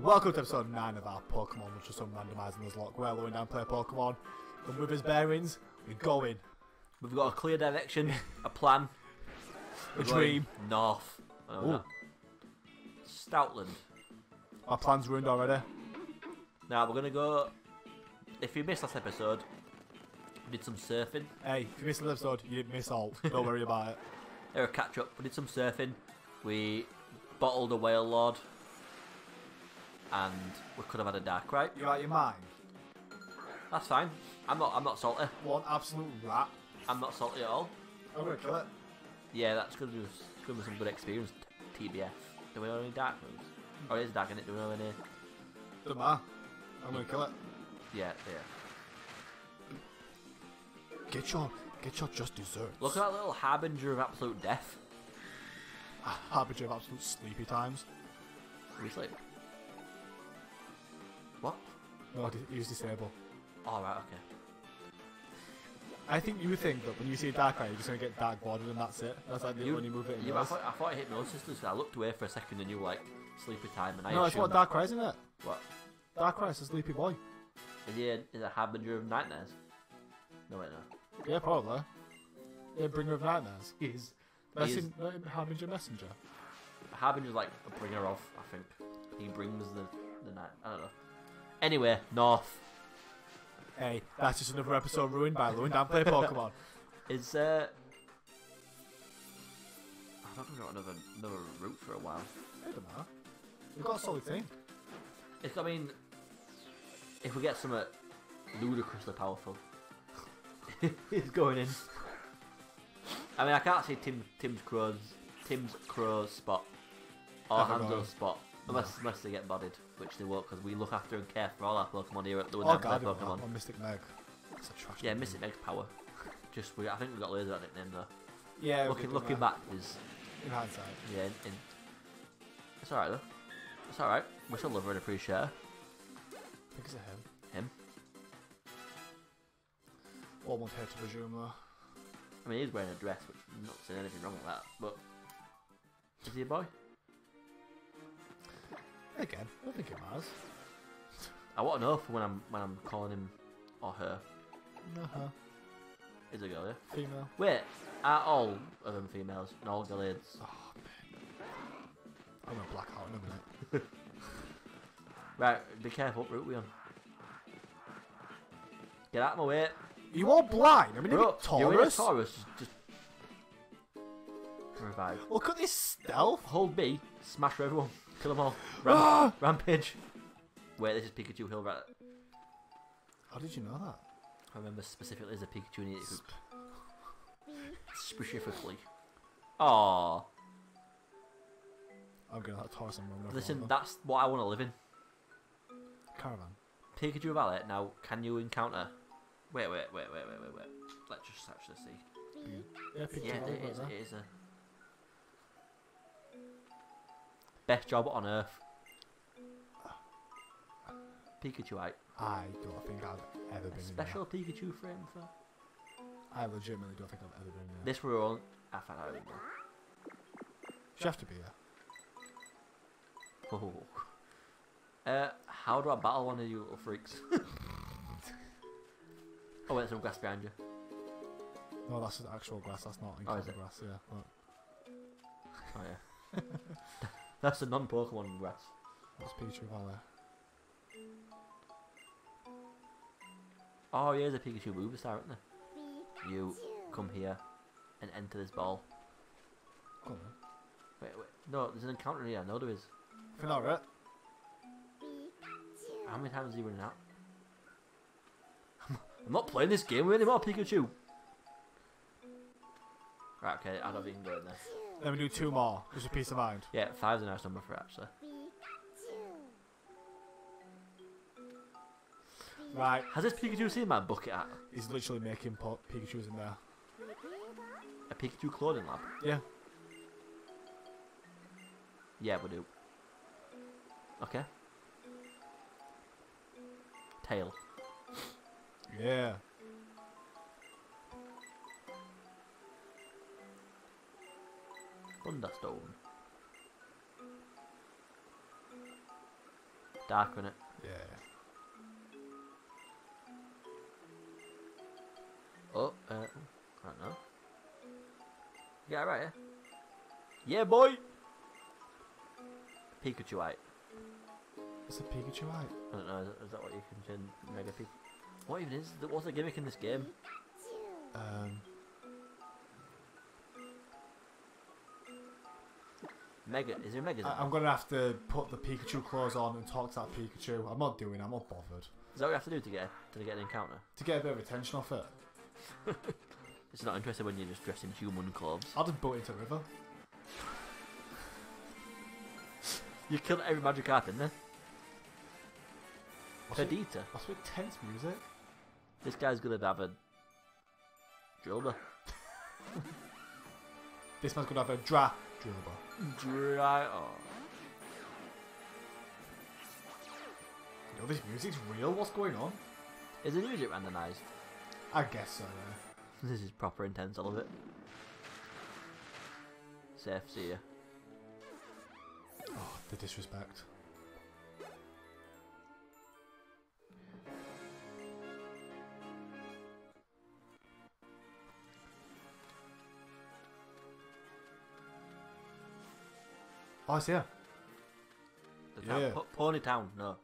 Welcome to episode 9 of our Pokémon, which is some randomising Nuzlocke. We're lowering down player Pokémon, and with his bearings, we're going. We've got a clear direction, a plan, a dream. North. Oh, Stoutland. Our plan's ruined already. Now we're gonna go. If you missed last episode, we did some surfing. Hey, if you missed last episode, you didn't miss all. Don't worry about it. There, a catch up. We did some surfing. We bottled a whale lord, and we could have had a Darkrai. You're out your mind. That's fine. I'm not salty. One absolute rat. I'm not salty at all. I'm gonna kill it. Yeah, that's gonna be some good experience. TBF. Do we know any dark moves? Oh, it is dark, isn't it? Do we know any? Doesn't matter. I'm gonna kill it. Yeah, yeah. Get your just desserts. Look at that little harbinger of absolute death. A harbinger of absolute sleepy times. Are we sleep? What? No, he was disabled. Oh, right, okay. I think you think that when you see a Darkrai, you're just going to get Dark Void and that's it. That's like the only move that you I thought I hit my sisters, so I looked away for a second and you were like, sleepy time. And I no, it's what Darkrai, isn't it? What? Darkrai's a sleepy boy. Is he a harbinger of nightmares? No, wait, no. Yeah, probably. Yeah, bringer of nightmares. He is. Harbinger messenger. Harbinger's like a bringer of, I think. He brings the night. I don't know. Anyway, North. Hey, that's just another episode ruined by Lewin Down Play Pokemon. Is I don't think we've got another route for a while. I don't know. We've got a solid team. It's, I mean, if we get something ludicrously powerful, it's going in. I mean, I can't see Tim's Crow's spot or Hanzo's spot. Unless they get bodied, which they won't, because we look after and care for all our Pokemon here at the Pokemon. Or Mystic Meg. That's a trash. Yeah, Mystic Meg's power. Just I think we got loads of that nickname though. Yeah. Looking back is. In hindsight. Yeah. It's alright though. It's alright. We still love her and appreciate her. I think it's a him. Him. Almost here to presume though. I mean, he's wearing a dress, which I'm not saying anything wrong with that. But is he a boy? Again, I don't think it matters. I want to know for when I'm calling him or her. Uh-huh. Is a girl, yeah? Female. Wait, are all of them females and all Gallades? Oh, man. I'm going to black out in a minute. Right, be careful what route we're on. Get out of my way. You all blind? I mean, bro, you're in a Taurus. Just revive. Look at this stealth. Hold B, smash for everyone. Kill them all. Rampage. Wait, this is Pikachu Hill, right? How did you know that? I remember specifically as a Pikachu and eat it. Specifically. Aww. I'm gonna have to toss them. Listen, that's what I want to live in. Caravan. Pikachu Valley. Now, can you encounter? Wait. Let's just actually see. Yeah, Pikachu Valley, it is a. Best job on earth. Pikachuite. I don't think I've ever been in special Pikachu frame for. I legitimately don't think I've ever been in there. This rural, I found out anymore. You have to be there. Oh. How do I battle one of you little freaks? Oh, wait, there's some grass behind you. No, that's the actual grass. That's not incredible grass. Yeah. Look. Oh yeah. That's the non-Pokemon grass. That's Pikachu Valley. Oh, yeah, there's a Pikachu Movistar, isn't there? You come here and enter this ball. Come on. Wait. No, there's an encounter here. No, there is. If you're not right. How many times are you running out? I'm not playing this game with anymore, Pikachu. Right, okay, I don't think you can go in there. Then we do 2 more, just a peace of mind. Yeah, 5's a nice number for it, actually. Right. Has this Pikachu seen my bucket hat? He's literally making Pikachus in there. A Pikachu cloning lab? Yeah. Yeah, we do. Okay. Tail. Yeah. Thunderstone. dark, wasn't it? Yeah. Oh, I don't know. You got it right here. Yeah, boy! Pikachu 8. It's a Pikachu 8? I don't know, is that what you can send Mega Pikachu? What even is? What's the gimmick in this game? Mega, is there Mega? I'm going to have to put the Pikachu claws on and talk to that Pikachu. I'm not doing it, I'm not bothered. Is that what you have to do to get an encounter? To get a bit of attention off it. It's not interesting when you're just dressed in human clothes. I'll just boat into a river. You killed every Magikarp in there. Perdita. That's with tense music. This guy's going to have a Drilba. This man's going to have a Drilba. Oh. Yo, this music's real. What's going on? Is the music randomised? I guess so, yeah. This is proper intense, all of it. Safe, see ya. Oh, the disrespect. Oh, I see her. Yeah. Pony Town. No.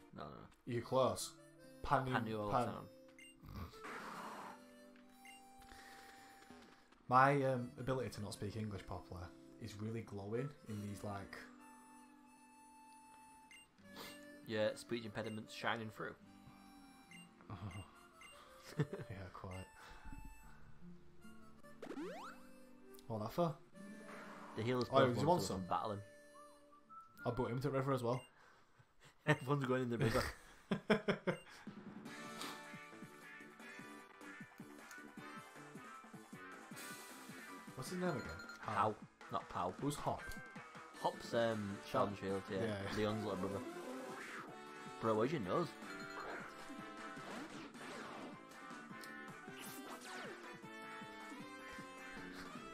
You're close. Paniola Town. My ability to not speak English properly is really glowing in these, like... Yeah, speech impediments shining through. Yeah, quite. What that for? The healers want some battling. I brought him to the river as well. Everyone's going in the river. What's his name again? Pow. Not Pow. Who's Hop? Hop's Shard and Shield, yeah. Leon's little brother. Bro, where's your nose?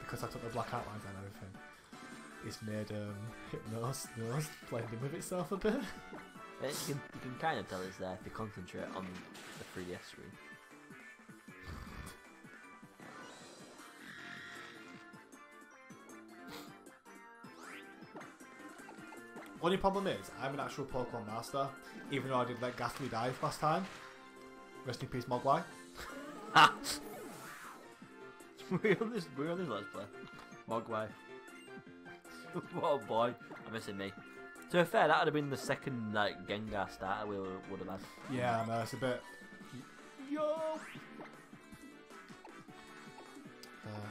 Because I took the black outlines and everything, it's made Hypno's nose blending with itself a bit. You can kind of tell it's there if you concentrate on the 3DS screen. Only problem is, I'm an actual Pokemon master, even though I did let Ghastly die last time. Rest in peace, Mogwai. Ha! We're on this let's play. Mogwai. What a boy. I'm missing me. To be fair, that would have been the second, like, Gengar starter we would have had. Yeah, I know, it's a bit... Yo!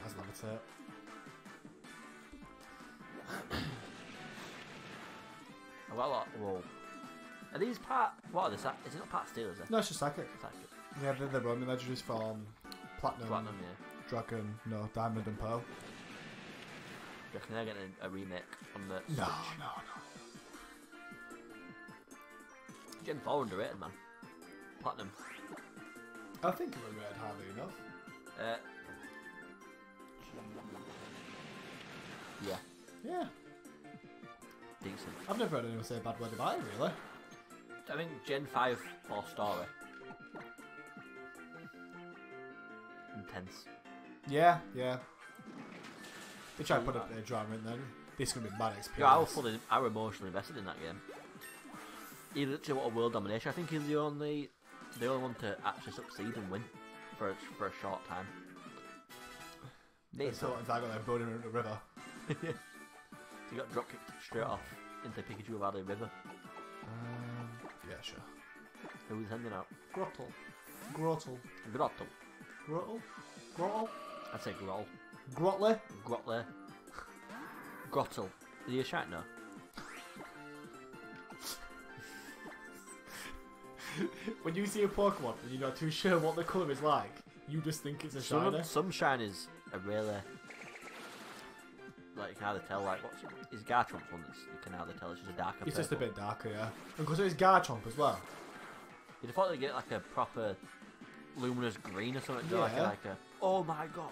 That's not a tip. Whoa. Are these part... What are they? Is it not part steel, is it? No, it's just psychic. Yeah, they're the roaming legendaries from Platinum, yeah. Dragon, no, Diamond and Pearl. Do you reckon they're getting a remake on the Switch? No. Gen 4 underrated, man. Platinum. I think it was rated hardly enough. Yeah. Yeah. Decent. I've never heard anyone say a bad word about it, really. I think Gen 5 4 story. Intense. Yeah. They try to put up their drama in then. This is going to be a bad experience. Yeah, I was emotionally invested in that game. He literally won a world domination. I think he's the only one to actually succeed and win for a short time. They sort of got their boat in the river. Yeah. You got drop kicked straight off into Pikachu Valley river. Yeah, sure. Who was handing out? Grotle. I'd say Grotle. Grotle. Grotle. Is he a shark now? When you see a Pokemon and you're not too sure what the colour is like, you just think it's a shiner. Some shiners are really... Like, you can either tell, like, is Garchomp's one that's, you can either tell it's just a darker It's purple. Just a bit darker, yeah. And because it's Garchomp as well. You'd have thought they'd get, like, a proper luminous green or something, yeah. like a, oh my god.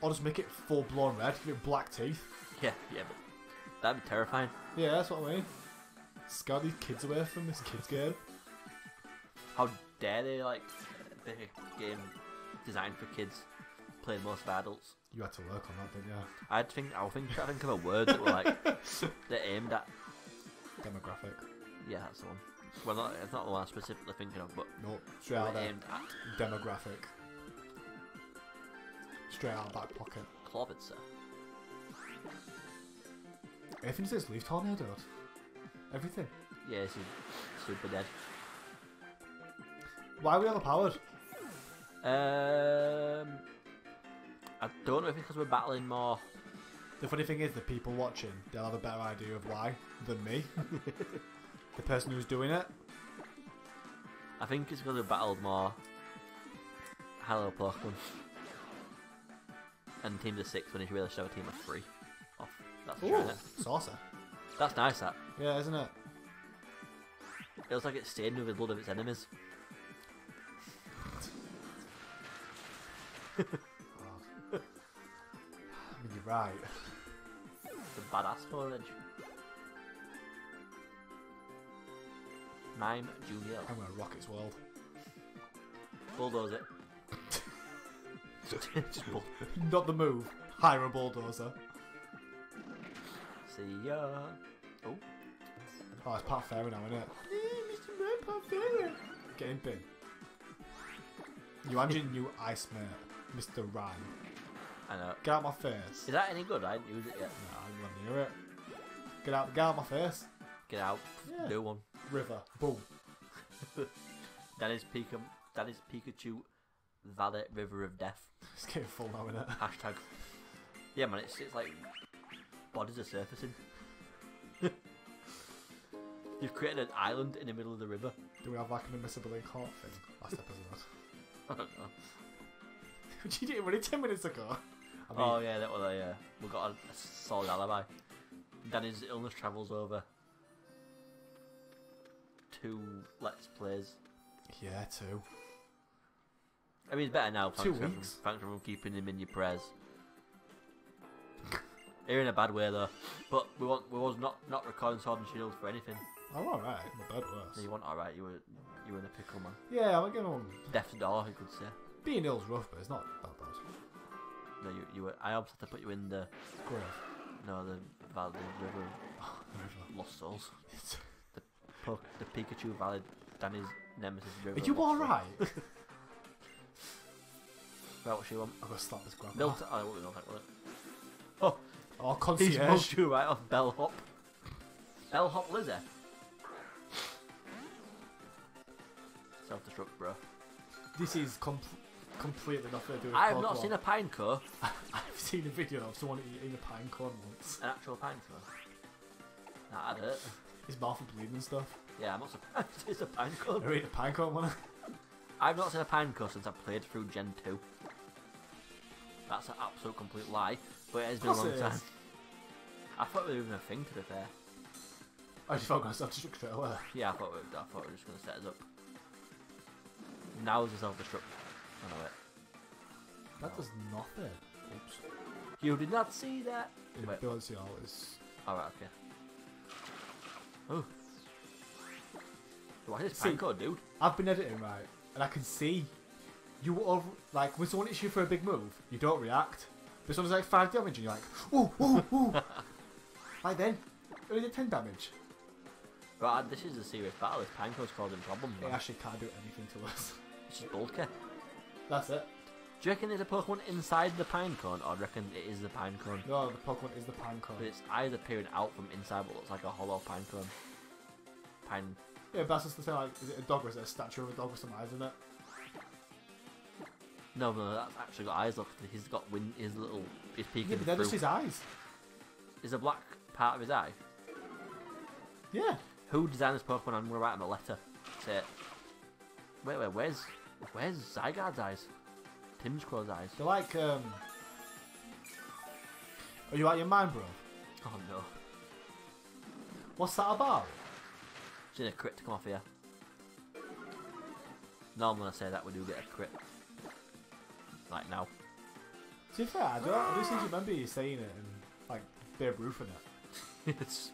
Or just make it full-blown red, give it black teeth. Yeah, but that'd be terrifying. Yeah, that's what I mean. scare these kids away from this kids game. How dare they, like, make a game designed for kids played most by adults? You had to work on that, didn't you? I think of a word that were like they're aimed at demographic. Yeah, that's the one. Well, not, it's not the one I'm specifically thinking of, but no, straight out there. Aimed at demographic. Straight out of back pocket. Clobbered, sir. Everything says leaf tornadoed. Everything. Yeah, it's super dead. Why are we overpowered? I don't know if it's because we're battling more. The funny thing is, the people watching, they'll have a better idea of why than me. The person who's doing it. I think it's because we battled more. Hello, Pokemon. And teams of six when it's really show a team of three. Off. That's true. Saucer. That's nice, that. Yeah, isn't it? It looks like it's stained with the blood of its enemies. I mean, you're right. It's a badass storage. Mime Junior. I'm gonna rock its world. Bulldoze it. Not the move. Hire a bulldozer. See ya. Oh. Oh, it's part fairy now, isn't it? Mr. Man, part fairy. Get him bin. You and your new ice mate, Mr. Ryan. I know. Get out my face. Is that any good? I didn't use it yet. No, I didn't hear it. Get out my face. Get out. Yeah. Do one. River. Boom. That is Pikachu Valley River of Death. It's getting full now, isn't it? Hashtag. Yeah, man, it's like bodies are surfacing. You've created an island in the middle of the river. Do we have like an immiscible in court thing? Last episode. I don't know. You did it really 10 minutes ago. I mean, oh yeah, that was a we got a solid alibi. Danny's illness travels over 2 Let's Plays. Yeah, 2. I mean, it's better now. 2 weeks. Thanks for keeping him in your prayers. You're in a bad way though, but we was not recording Sword and Shield for anything. I'm alright, my bad worse. No, you weren't alright, you were in a pickle, man. Yeah, I'm getting on death's door, you could say. Being ill's rough, but it's not that bad. No, you were I almost had to put you in the grave. No, the river. Oh, the river. Lost Souls. the Pikachu Valley, Danny's nemesis river. Are you alright? Right, what she want? I've got to slap this grandma. Oh, it won't be Miltank, will it? Oh, oh, concierge. He's pulled you right off Bellhop. Bellhop Lizard. Self-destruct, bro. This is completely nothing to do with I have not seen a Pineco. I've seen a video of someone eating a pineco once. An actual pineco? Nah, I'd hurt. His mouth is bleeding and stuff. Yeah, I'm not surprised it's a pineco. I ate a pineco one. I've not seen a pineco since I played through Gen 2. That's an absolute complete lie, but it has been a long time. I thought we were even a thing, to be fair. I just thought we were going to self-destruct straight away. Yeah, I thought we were just going to set us up. Now is a self-destruct. I know it. That does nothing. Oops. You did not see that. It don't see all this. Alright, okay. Oh. What is Pineco, dude? I've been editing, right, and I can see you over, like, when someone hits you for a big move, you don't react. But someone's like 5 damage and you're like, ooh, ooh, ooh. Right then, only did 10 damage. Right, this is a serious battle. This Pineco's causing problems. It actually can't do anything to us. It's just bulky. That's it. Do you reckon there's a Pokemon inside the Pinecone, or do you reckon it is the Pinecone? No, the Pokemon is the Pinecone. But its eyes are peering out from inside what looks like a hollow Pinecone. Pine. Yeah, but that's just to say, like, is it a dog or is it a statue of a dog with some eyes in it? No, that's actually got eyes. Look, he's got wind. His little, his peeking. Yeah, but they're just his eyes. Is a black part of his eye? Yeah. Who designed this Pokemon? I'm gonna write him a letter. Say it. Wait, where's Zygarde's eyes? Timscrow's eyes. They're like, Are you out of your mind, bro? Oh no. What's that about? She's in a crit to come off here. No, I'm gonna say that we do get a crit. Like now. To be fair, I do seem to remember you saying it and like they're roofing it. It's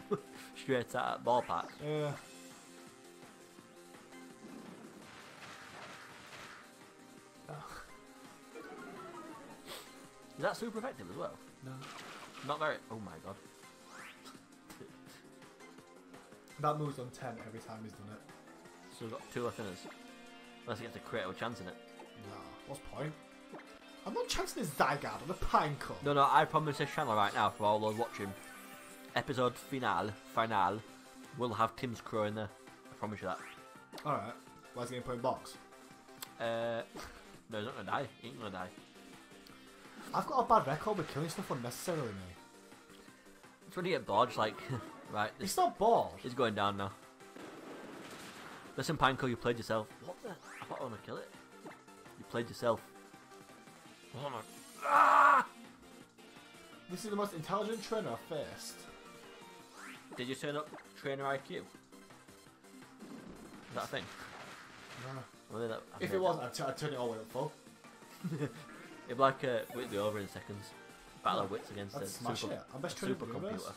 straight at ballpark. Yeah. Oh. Is that super effective as well? No. Not very. Oh my god. That moves on 10 every time he's done it. So we've got two left in us. Unless he gets a critical chance in it. No. What's the point? I'm not chancing this Zygarde on the Pineco. No, no, I promise this channel right now for all those watching. Episode finale, will have Tim's Crow in there. I promise you that. Alright. Why's he going to put in box? No, he's not going to die. He ain't going to die. I've got a bad record with killing stuff unnecessarily, mate. It's when you get bored, just like, right. It's not bored. It's going down now. Listen, Pineco, you played yourself. What the? I thought I want to kill it. You played yourself. Oh my. Ah! This is the most intelligent trainer I've faced. Did you turn up trainer IQ? Is that a thing? No. Well, that, if it wasn't, I'd turn it all the way up full. It'd be like Whitley over in seconds. Battle of wits against a supercomputer.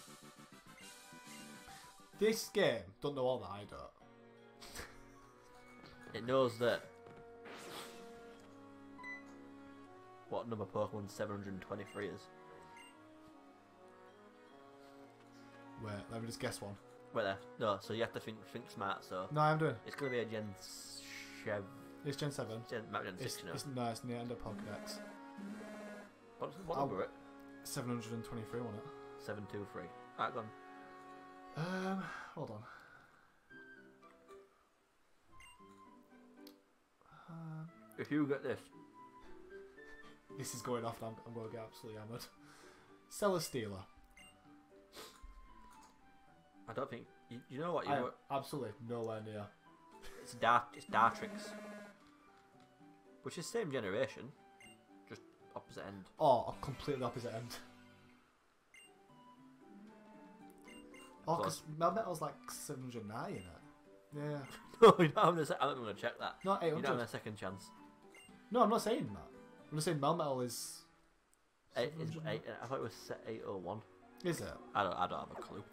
This game don't know all that I don't. It knows that. What number Pokemon 723 is? Wait, let me just guess one. Wait there. No, so you have to think smart. So no, I'm doing. It's gonna be a Gen 7. It's Gen 7. Gen 6. You know. It's no, it's near end of Pokédex. What number it? 723, wasn't it? 723. Alright, gone. Hold on. If you get this. This is going off and I'm going to get absolutely hammered. Celesteela. I don't think... You know what? I'm absolutely nowhere near. It's Dartrix. Which is same generation. Just opposite end. Oh, completely opposite end. Oh, because Melmetal's like 709 in it. Yeah. No, you don't have I'm not going to check that. No, 800. You don't have a second chance. No, I'm not saying that. I'm just saying Melmetal is... Eight, I thought it was 801. Is it? I don't have a clue.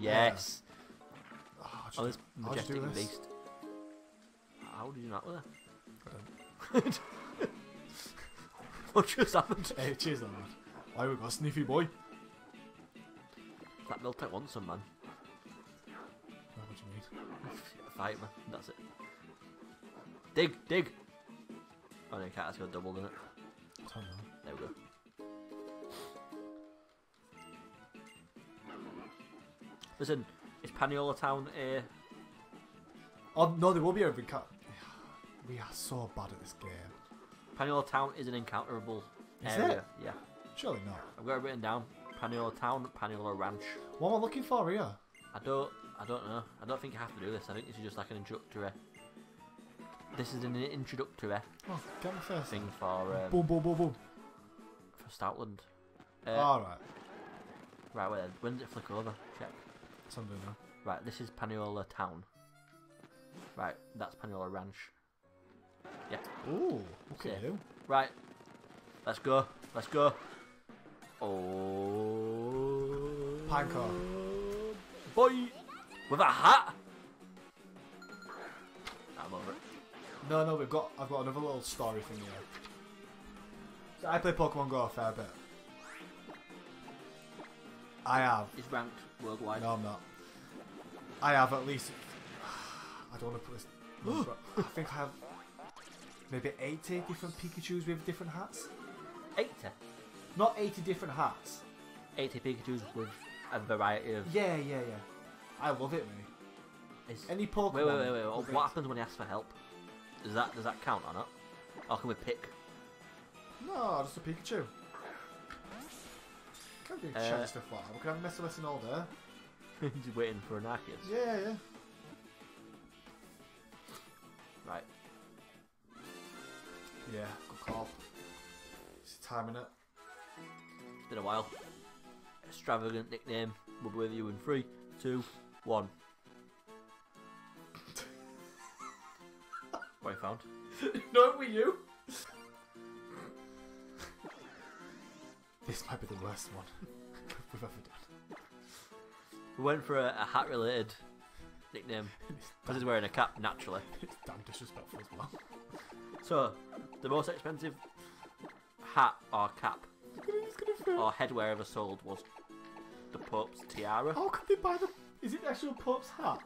Yes! Yeah. Oh, this majestic beast. How did you not with it? What just happened? Hey, cheers lad. Why we got a sniffy boy? That Miltank wants some, man. What do you need? Fight, man. That's it. Dig! Dig! Oh no, you can't, that's got doubled in it. There we go. Listen, is Paniola Town a... Oh no, there will be an encounter. We are so bad at this game. Paniola Town is an encounterable area. Is it? Yeah. Surely not. I've got it written down. Paniola Town, Paniola Ranch. What am I looking for here? I don't know. I don't think you have to do this. I think this is just like an introductory. This is an introductory thing for boom. For Stoutland. Alright. Right, wait, when does it flick over? Check. Something now. Right, this is Paniola Town. Right, that's Paniola Ranch. Yeah. Ooh, okay. Right. Let's go. Let's go. Oh Pineco. Boy! With a hat! I'm over it. No, no, I've got another little story thing here. So I play Pokemon Go a fair bit. I have. He's ranked worldwide. No, I'm not. I have at least. I don't want to put this. I think I have maybe 80 different Pikachus with different hats. 80? Not 80 different hats. 80 Pikachus with a variety of. Yeah. I love it, mate. It's... Any Pokemon. Wait. What happens when he asks for help? Does that count or not? Or can we pick? No, just a Pikachu. Can't do check stuff like that. We can have messing all day. Just waiting for an Arceus. Yeah. Right. Yeah, good call. It's timing it. It's been a while. Extravagant nickname. We'll be with you in 3, 2, 1. What I found? No, were you? This might be the worst one. we've ever done. We went for a hat-related nickname because he's wearing a cap naturally. It's damn disrespectful as well. So, the most expensive hat or cap or headwear ever sold was the Pope's tiara. How could they buy the? Is it the actual Pope's hat?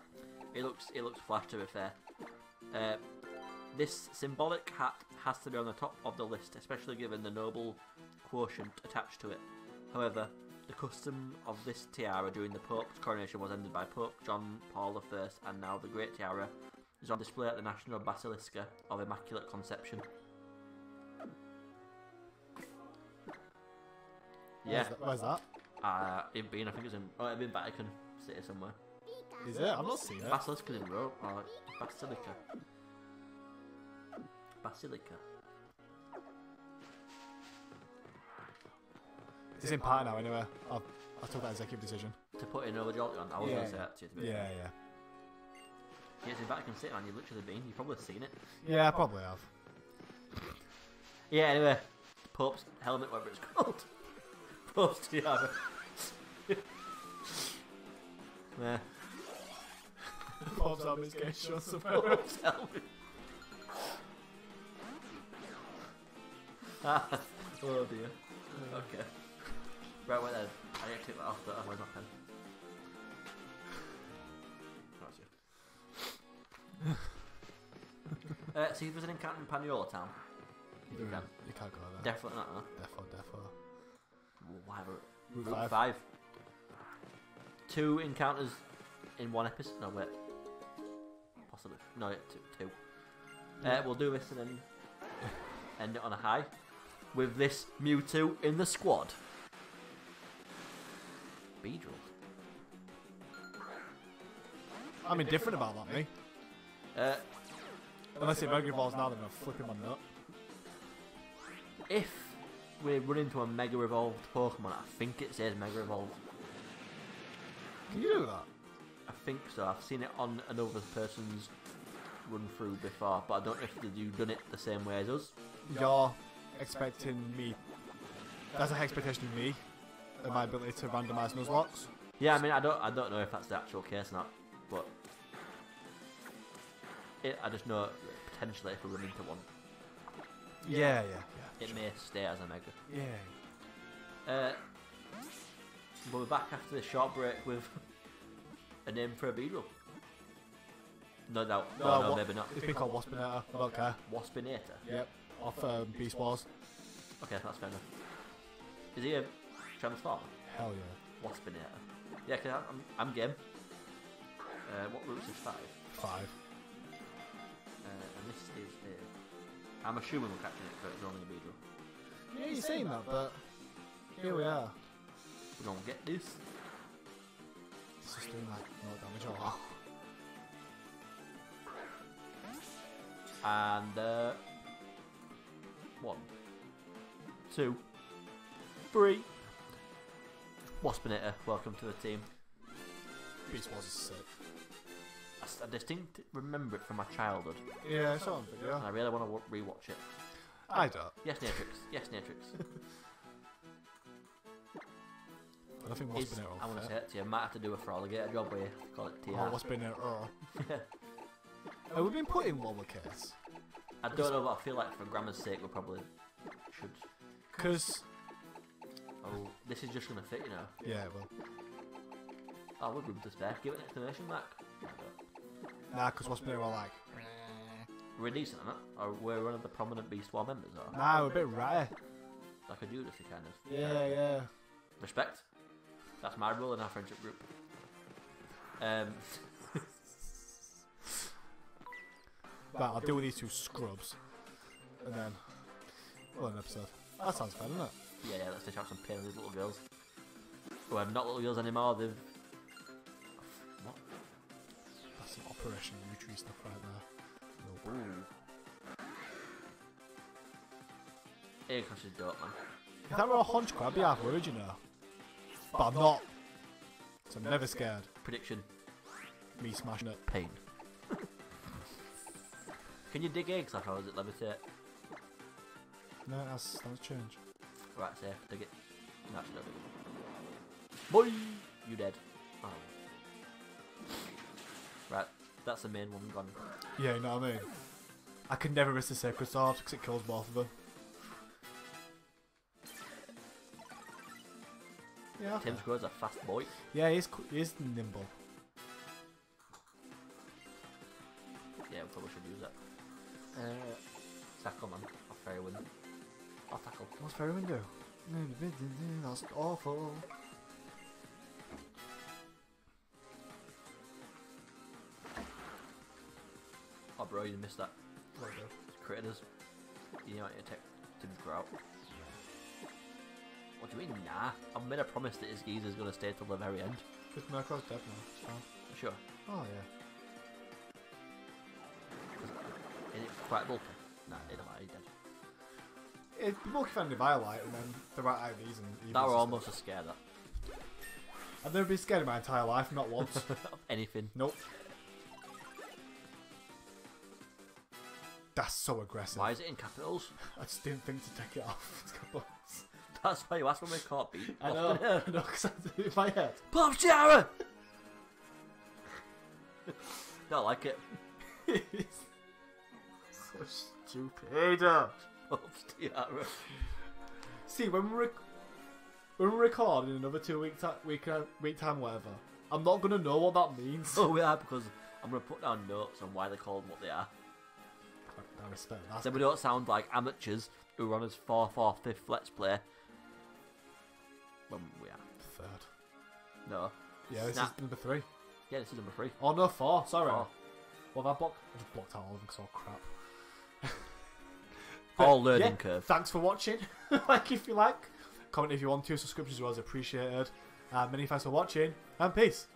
It looks flash, to be fair. This symbolic hat has to be on the top of the list, especially given the noble quotient attached to it. However, the custom of this tiara during the Pope's coronation was ended by Pope John Paul I, and now the Great Tiara is on display at the National Basilica of Immaculate Conception. Yeah. Where's that? I think it's in Vatican City somewhere. Is it? I've not seen it. Basilica in Rome, or Basilica. It's in part now, anyway. I took that executive decision. To put in another jolly on, I was going to say that to you. To be Yeah, it's in Vatican City, man. You've literally been. You've probably seen it. Yeah, I probably have. Yeah, anyway. The Pope's helmet, whatever it's called. Pope's tiara. Yeah. Pope's helmet's getting shot somewhere. Pope's helmet. Oh dear. Okay. Right, wait then. I need to take that off, but otherwise I can. See if there's an encounter in Paniola Town. You can't go there. Definitely not, huh? Defo. Why? Route 5. 2 encounters in 1 episode. No, wait. Possibly. No, 2. Yeah. We'll do this and then end it on a high. With this Mewtwo in the squad. Beedrill. I'm indifferent about that, me. Unless it Mega Evolves now, then I'm flipping my nut. If we run into a Mega Evolved Pokemon, I think it says Mega Evolved. Can you do that? I think so. I've seen it on another person's run through before, but I don't know if you've done it the same way as us. Yeah. Expecting me. That's an expectation of me and my ability to randomise Nuzlocke. Yeah, I mean, I don't know if that's the actual case or not, but I just know potentially if we run into one. Yeah. It may stay as a Mega. Yeah. But we're back after this short break with a name for a Beedrill. No doubt. No, maybe not. It's been called Waspinator. I don't care. Waspinator. Yep. Off Beast Wars. Okay, that's fair enough. Is he a transformer? Hell yeah. Waspinator. Yeah, cause I'm game. What route is 5? 5. And this is a... I'm assuming we're catching it, but it's only a Beedrill. Yeah, you're saying that, but... Here we are. We're gonna get this. It's just doing like no damage at all. And... 1, 2, 3. Waspinator, welcome to the team. Beast Wars is sick. I distinctly remember it from my childhood. Yeah, I saw it on video. And I really want to rewatch it. I don't. Yes, Natrix. Yes, Natrix. I don't think Waspinator. I'm going to say it to you. I might have to do a Froligator job where you call it TR. Oh, Waspinator. Yeah. We've been putting Wobblicates. I don't know, but I feel like for grammar's sake we probably should. Because... Oh, this is just going to fit, you know. Yeah, it will. Oh, we're room to spare. Give it an exclamation mark. Nah, because Waspinator are like... We're decent, aren't we? Or we're one of the prominent Beast War members, or? Nah, we're a bit rare. Like a Judas, kind of. Yeah. Respect. That's my role in our friendship group. Right, I'll deal with these two scrubs. And then... Well, an episode. That sounds fun, doesn't it? Yeah, let's dish out some pain with these little girls. Who are not little girls anymore, they've... What? That's some Operation Retree stuff right there. No. Here comes your dope, man. If that were a hunch crab, I'd be half worried, you know. But I'm not. So I'm never scared. Prediction. Me smashing it. Pain. Can you dig eggs like, or does it levitate? No, that's change. Right, so dig it. No, actually, don't dig it. Boy! You dead. Oh. Right, that's the main one gone. Yeah, you know what I mean? I could never risk the Sacred Sword because it kills both of them. Yeah. Tim Square's a fast boy. Yeah, he is nimble. Yeah, we probably should use it. Tackle, man. Off Fairywind. Off tackle. What's Fairywind do? That's awful. Oh, bro, you missed that. There you go. Critted us. You know, attack Tim Square out. What do you mean, nah? I made a promise that his geezer's gonna stay till the very end. Because Murkrow's dead now, so. Sure. Oh, yeah. Is it quite bulky? Nah, it don't matter, he's dead. It'd be bulky if I didn't Violite and then the right IVs and EVs. That were almost a scare, that. I've never been scared in my entire life, not once. Of anything. Nope. That's so aggressive. Why is it in capitals? I just didn't think to take it off. It's capitals. That's why you asked when we can't beat. I know, because I did it in my head. Pop Tiara! Don't like it. It's so stupid. Pop Tiara. See, when we record in another 2 weeks, week time, whatever, I'm not going to know what that means. Oh, we are, because I'm going to put down notes on why they're called what they are. I respect that. So we don't sound like amateurs who are on his fourth or fifth Let's Play. When we are third. No. Yeah, this is number 3. Yeah, this is number 3. Oh no, 4. Sorry. 4. Well, that block. I just blocked out all of them because all crap. All learning curve. Thanks for watching. Like if you like, comment if you want to. Subscriptions are always appreciated. Many thanks for watching and peace.